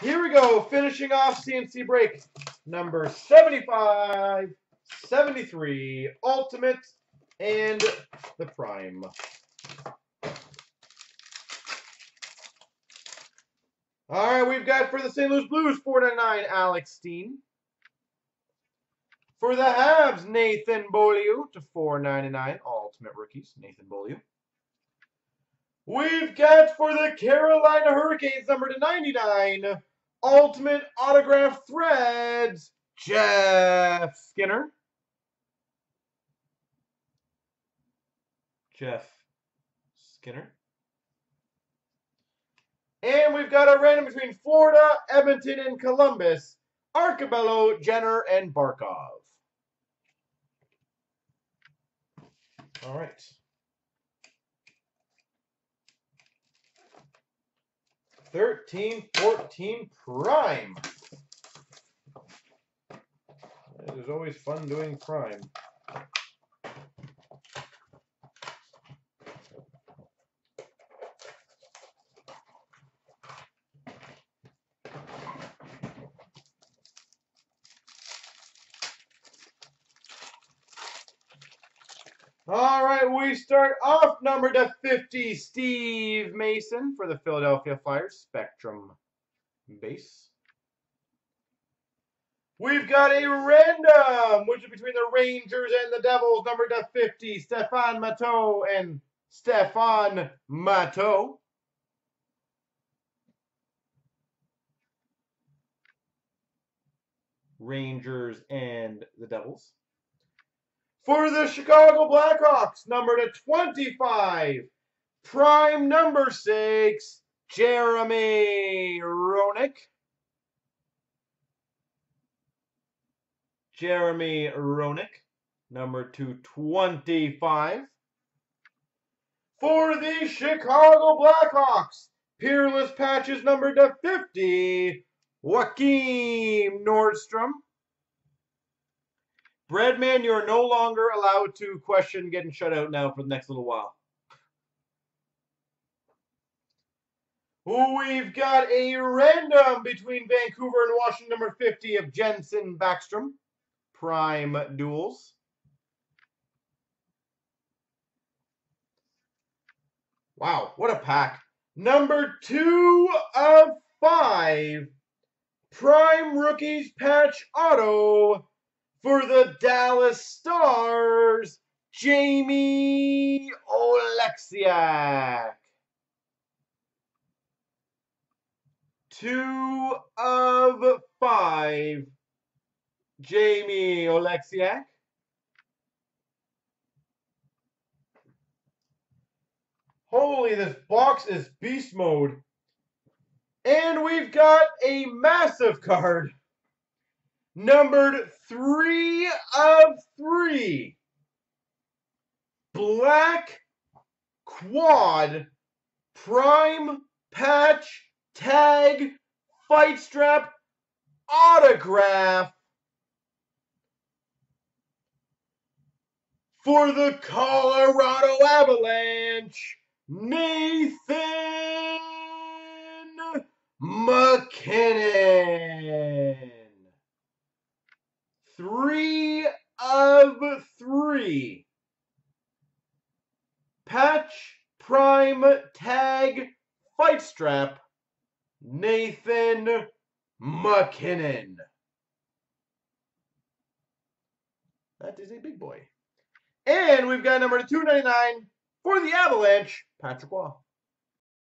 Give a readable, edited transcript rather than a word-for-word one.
Here we go, finishing off CNC break number 75, 73, Ultimate, and the Prime. All right, we've got for the St. Louis Blues, 4/9, Alex Steen. For the Habs, Nathan Beaulieu to 4/99, Ultimate Rookies, Nathan Beaulieu. We've got for the Carolina Hurricanes, number /99, Ultimate Autograph Threads, Jeff Skinner. Jeff Skinner. And we've got a random between Florida, Edmonton, and Columbus, Arcobello, Jenner, and Barkov. All right. /13, /14 Prime. It is always fun doing Prime. All right, we start off number /50, Steve Mason for the Philadelphia Flyers, Spectrum base. We've got a random, which is between the Rangers and the Devils, number /50, Stefan Matteau and Stefan Matteau. Rangers and the Devils. For the Chicago Blackhawks, number /25, Prime number /6, Jeremy Roenick. Jeremy Roenick, number /25. For the Chicago Blackhawks, Peerless Patches, number /50, Joakim Nordstrom. Redman, you're no longer allowed to question getting shut out now for the next little while. We've got a random between Vancouver and Washington, number /50 of Jensen Backstrom. Prime duels. Wow, what a pack. Number 2/5, Prime Rookies Patch Auto. For the Dallas Stars, Jamie Oleksiak. 2/5, Jamie Oleksiak. Holy, this box is beast mode. And we've got a massive card. Numbered 3/3, Black Quad Prime Patch Tag Fight Strap Autograph for the Colorado Avalanche, Nathan McKinnon. 3/3, Patch Prime Tag Fight Strap, Nathan McKinnon. That is a big boy. And we've got number /299 for the Avalanche, Patrick Wah.